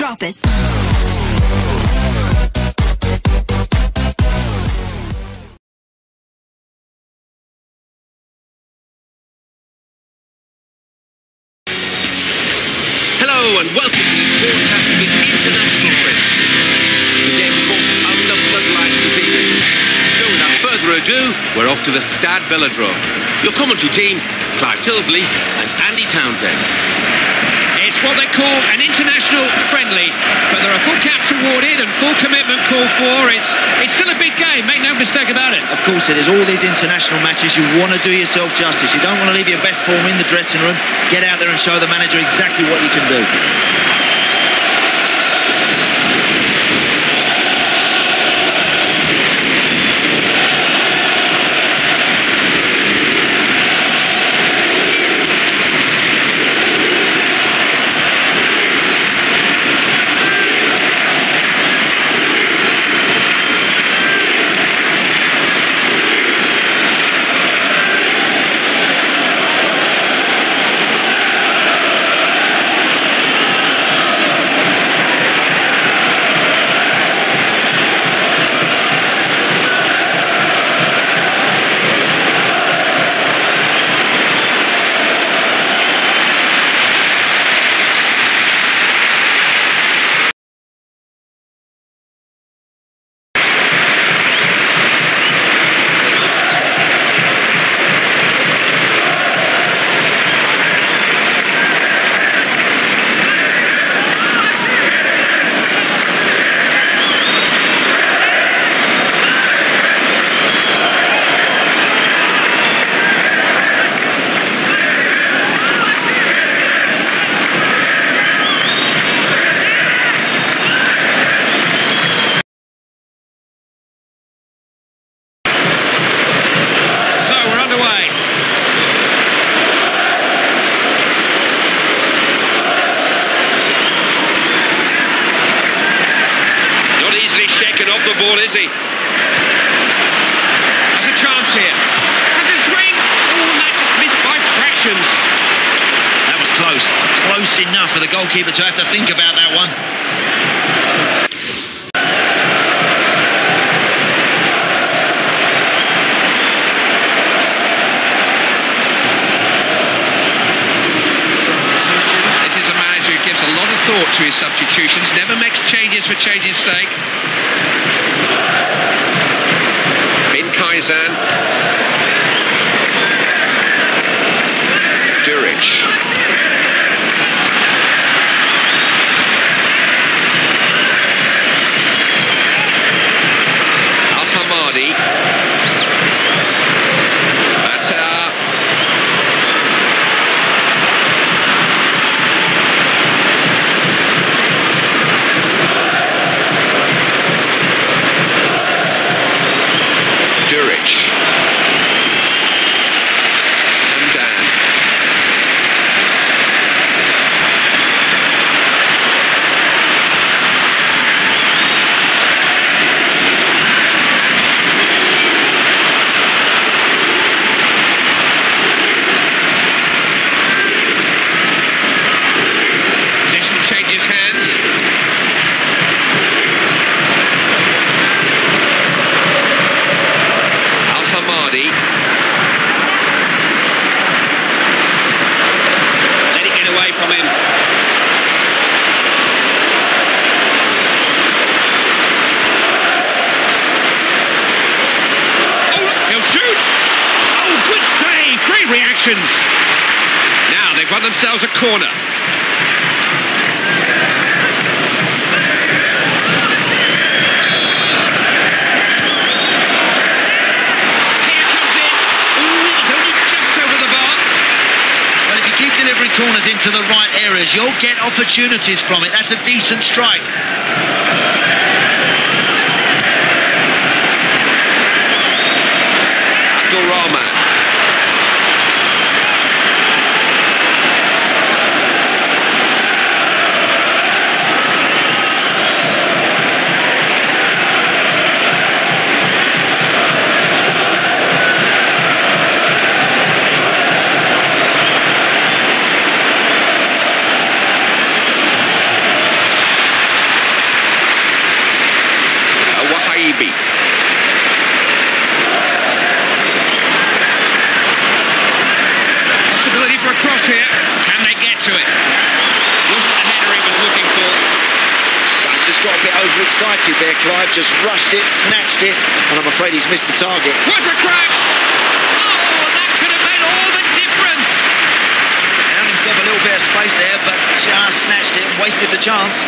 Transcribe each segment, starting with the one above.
Drop it. Hello and welcome to this broadcast of his international press. The game, of course, another life this evening. So without further ado, we're off to the Stad Villadro. Your commentary team, Clive Tilsley and Andy Townsend. It's what they call an international friendly, but there are full caps awarded and full commitment called for. It's still a big game, make no mistake about it. Of course it is. All these international matches, you want to do yourself justice. You don't want to leave your best form in the dressing room. Get out there and show the manager exactly what you can do. Enough for the goalkeeper to have to think about that one. This is a manager who gives a lot of thought to his substitutions, never makes changes for change's sake. Bin Kaizan. Jurić. Now they've got themselves a corner. Here comes in. Ooh, it's only just over the bar. Well, if you keep delivering corners into the right areas, you'll get opportunities from it. That's a decent strike. Abdulrahman. over excited there, Clive. Just rushed it, snatched it, and I'm afraid he's missed the target. What a grab! Oh, that could have made all the difference. Found himself a little bit of space there, but just snatched it, wasted the chance.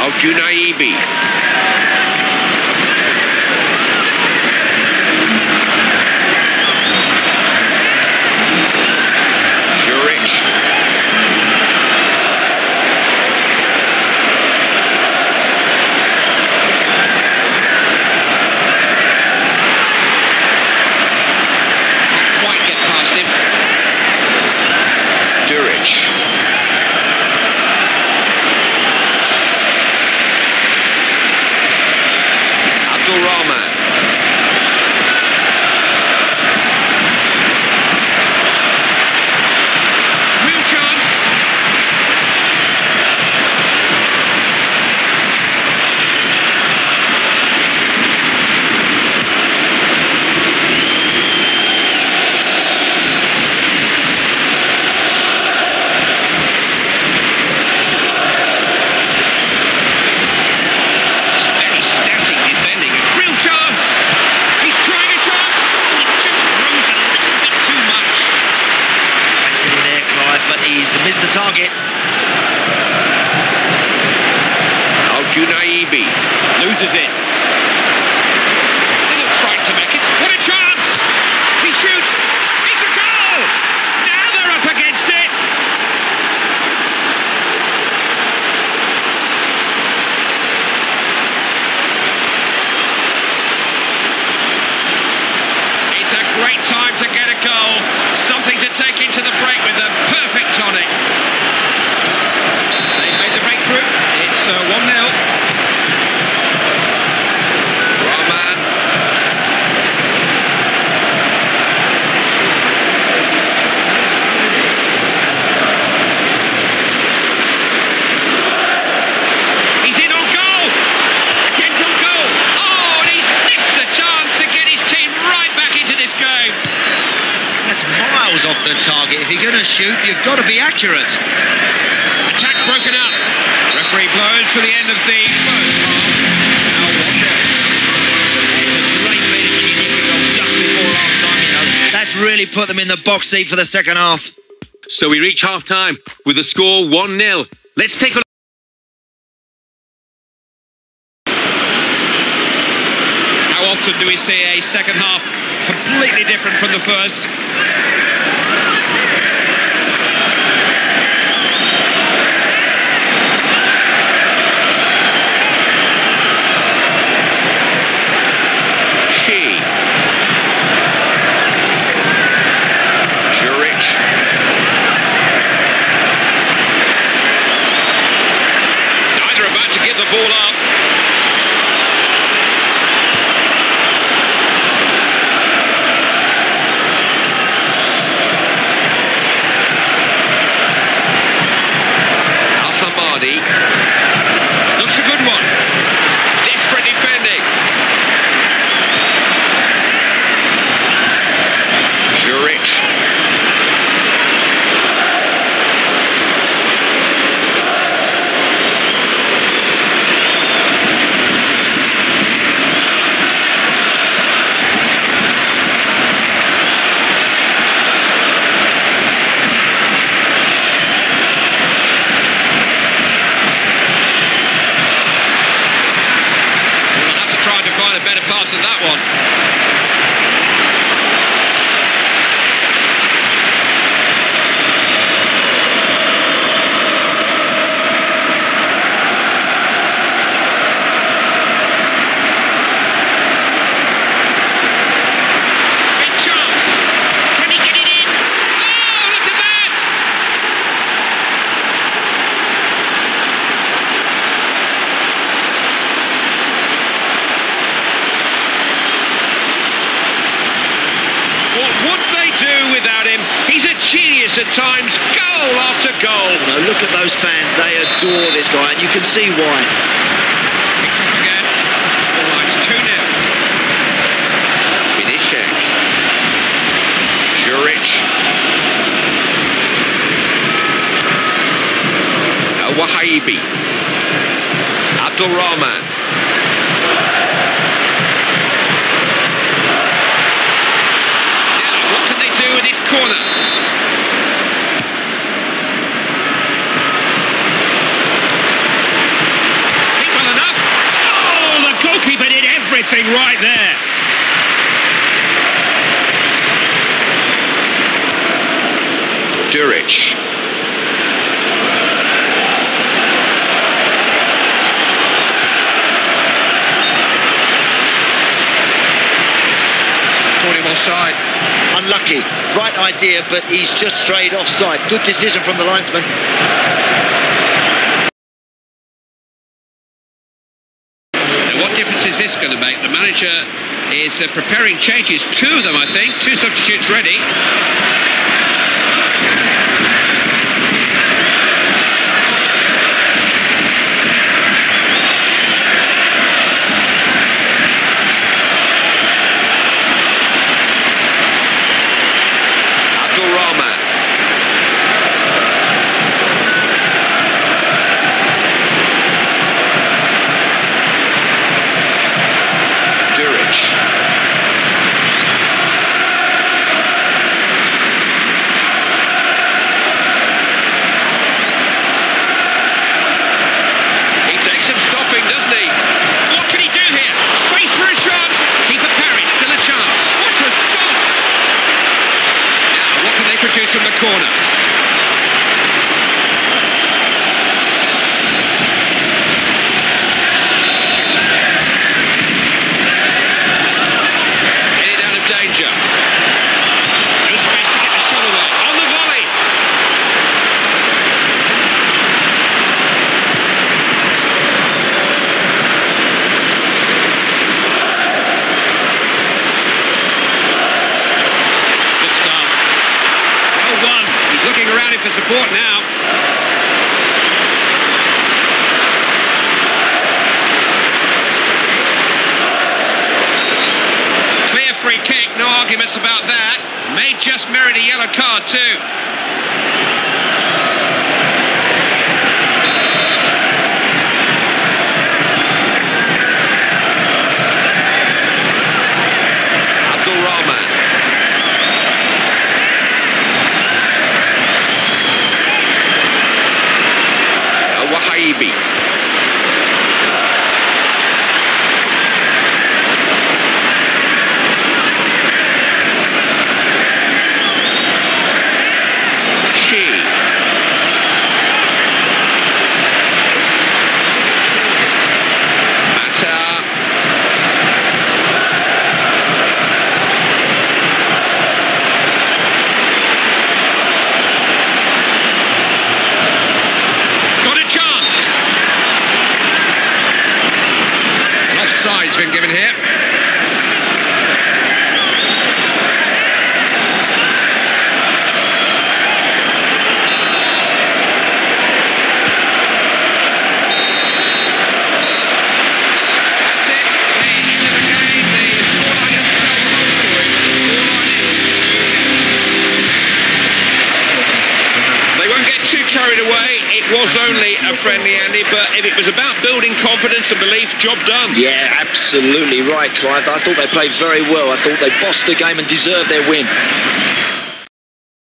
Al Gnaiby. Abdulrahman. Real chance. Missed the target. Al Gnaiby loses it. They look frightened to make it. What a chance! He shoots. It's a goal. Now they're up against it. It's a great time to get a goal. Something to take into the break with them. Off the target. If you're going to shoot, you've got to be accurate. Attack broken up. Referee blows for the end of the first half. Now watch out. It's a great bit of keeping the goal just before half time, you know. That's really put them in the box seat for the second half. So we reach half time with the score 1-0. Let's take a look. How often do we see a second half completely different from the first? At times, goal after goal. Now look at those fans, they adore this guy, and you can see why. Picked up again. It's 2-0. Vinicius. Jurić. Al Wahaibi. Abdulrahman. Now, what can they do in this corner? Hit well enough. Oh, the goalkeeper did everything right there. Jurić. Caught him offside. Unlucky. Right idea, but he's just strayed offside. Good decision from the linesman. Now, what difference is this going to make? The manager is preparing changes. Two of them, I think. Two substitutes ready. From the corner. Headed out of danger. No space to get the shot away. On the volley. Good start. He's looking around him for support now. Clear free kick, no arguments about that. May just merit a yellow card too. It was only a friendly, Andy, but if it was about building confidence and belief, job done. Yeah, absolutely right, Clive. I thought they played very well. I thought they bossed the game and deserved their win.